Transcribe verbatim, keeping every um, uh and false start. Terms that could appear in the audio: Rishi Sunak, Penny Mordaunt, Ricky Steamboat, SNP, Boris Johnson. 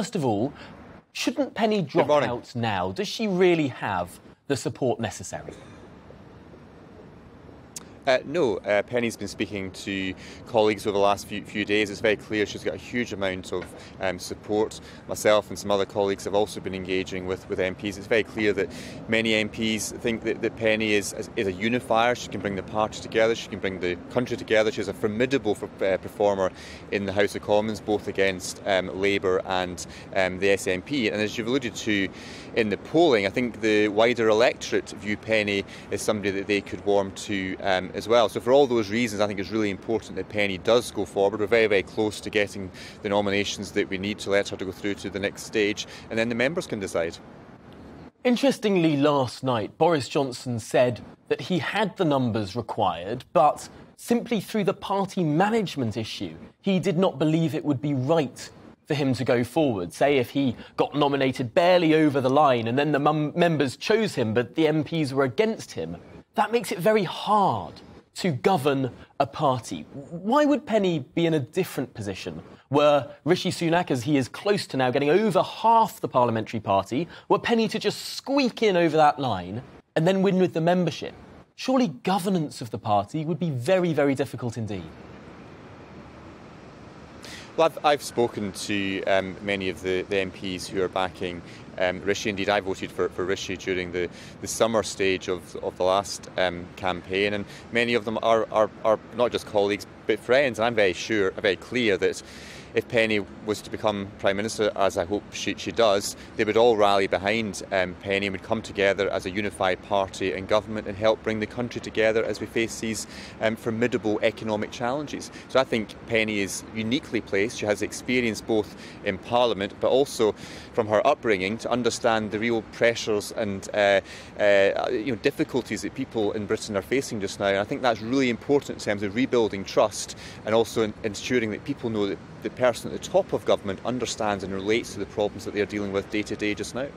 First of all, shouldn't Penny drop out now? Does she really have the support necessary? Uh, no, uh, Penny's been speaking to colleagues over the last few, few days. It's very clear she's got a huge amount of um, support. Myself and some other colleagues have also been engaging with, with M Ps. It's very clear that many M Ps think that, that Penny is, is a unifier. She can bring the party together, she can bring the country together. She's a formidable uh, performer in the House of Commons, both against um, Labour and um, the S N P. And as you've alluded to in the polling, I think the wider electorate view Penny as somebody that they could warm to um, as well. So for all those reasons, I think it's really important that Penny does go forward. We're very, very close to getting the nominations that we need to let her to go through to the next stage, and then the members can decide. Interestingly, last night, Boris Johnson said that he had the numbers required, but simply through the party management issue, he did not believe it would be right for him to go forward. Say if he got nominated barely over the line and then the members chose him, but the M Ps were against him. That makes it very hard to govern a party. Why would Penny be in a different position? Were Rishi Sunak, as he is close to now, getting over half the parliamentary party, were Penny to just squeak in over that line and then win with the membership? Surely governance of the party would be very, very difficult indeed. Well, I've, I've spoken to um, many of the, the M Ps who are backing um, Rishi. Indeed, I voted for, for Rishi during the, the summer stage of, of the last um, campaign, and many of them are, are, are not just colleagues but friends. And I'm very sure, very clear that if Penny was to become Prime Minister, as I hope she, she does, they would all rally behind um, Penny and would come together as a unified party and government and help bring the country together as we face these um, formidable economic challenges. So I think Penny is uniquely placed. She has experience both in Parliament but also from her upbringing to understand the real pressures and uh, uh, you know, difficulties that people in Britain are facing just now. And I think that's really important in terms of rebuilding trust and also in ensuring that people know that the person at the top of government understands and relates to the problems that they are dealing with day to day just now.